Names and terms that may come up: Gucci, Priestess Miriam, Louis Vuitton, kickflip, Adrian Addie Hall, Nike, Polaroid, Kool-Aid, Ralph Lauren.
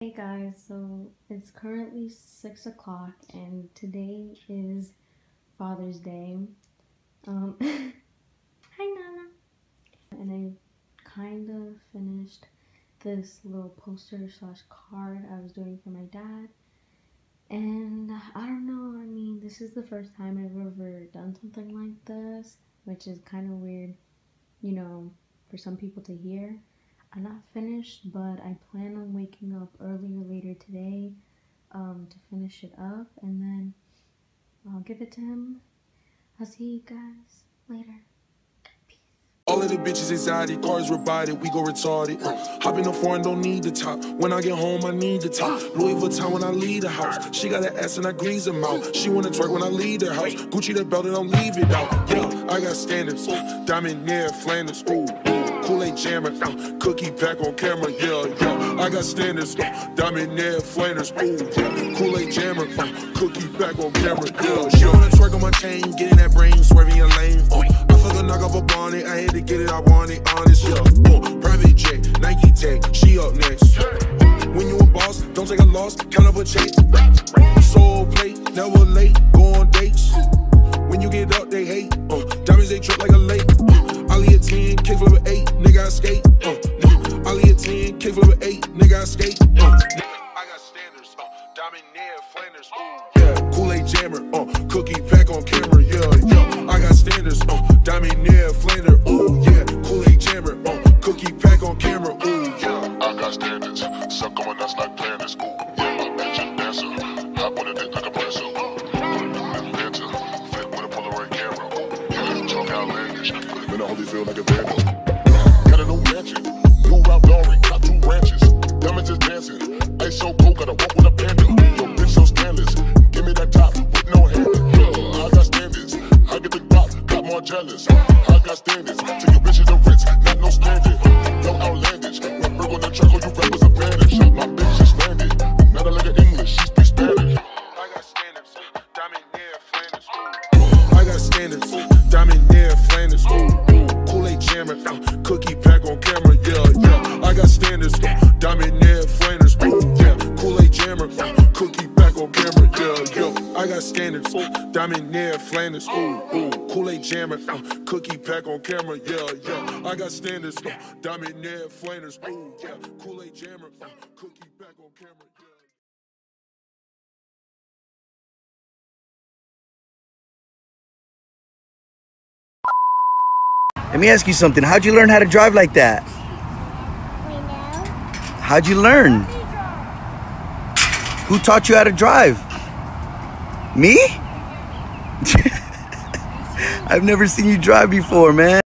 Hey guys, so it's currently 6 o'clock and today is Father's Day. Hi Nana! And I kind of finished this little poster slash card I was doing for my dad. And I don't know, I mean, this is the first time I've ever done something like this, which is kind of weird, you know, for some people to hear. I'm not finished, but I plan on waking up early or later today to finish it up, and then I'll give it to him. I'll see you guys later. Peace. All of the bitches anxiety, cars were bodied, we go retarded. Hopping up foreign, don't need the top. When I get home, I need the top. Louis Vuitton when I leave the house. She got an ass and I grease her mouth. She wanna twerk when I leave the house. Gucci the belt and I'll leave it out. Yeah, I got standards, diamond near Flanders, ooh. Kool-Aid jammer, cookie pack on camera, yeah, yeah. I got standards, diamond air Flanders, ooh, yeah. Kool-Aid jammer, cookie pack on camera, yeah. She wanna twerk on my chain, get in that brain, swerving your lane. I feel the knock up a bonnet, I had to get it, I want it, honest, yeah. Private jet, Nike tag, she up next. When you a boss, don't take a loss, count up a check. Soul plate, never late, go on dates. When you get up, they hate, diamonds they trip like a lake. Ollie a 10, kickflip a 8, nigga I skate. Ollie a 10, kickflip a 8, nigga I skate. I got standards, diamond near Flanders, ooh, yeah. Kool-Aid jammer, cookie pack on camera, yeah, yeah. I got standards, diamond near Flanders, ooh, yeah. Kool-Aid jammer, cookie pack on camera, ooh, yeah. I got standards, suck on us like planners, ooh, yeah. I'm action dancer, hop on the dick like a presser, ooh. Flip with a Polaroid camera, ooh, yeah. Talk outlandish. I hope you feel like a vandal. Got a new mansion, new Ralph Lauren, got 2 ranches. Diamonds is dancing, ice so cold, gotta walk with a panda. Yo, bitch so scandalous, give me that top with no handle. Yo, I got standards, I get the pop, got more jealous. I got standards, take your bitch in the Ritz, not no standard. No outlandish, when Berg on the truck, you rappers are banished. My bitch is landed, not a lick of English, she speaks Spanish. I got standards, diamond near Flanders, ooh. I got standards, diamond near Flanders, ooh. Cookie pack on camera, yeah, yeah. I got standards, diamond near Flanders, ooh, yeah. Kool-Aid jammer, cookie pack on camera, yeah, yeah. I got standards, diamond near Flanders, ooh, ooh. Kool-Aid jammer, cookie pack on camera, yeah, yeah. I got standards, diamond near Flanders, ooh, yeah. Kool-Aid jammer, cookie pack on camera, yeah. Let me ask you something. How'd you learn how to drive like that? Wait, no. How'd you learn? Who taught you how to drive? Me? I've never seen you drive before, man.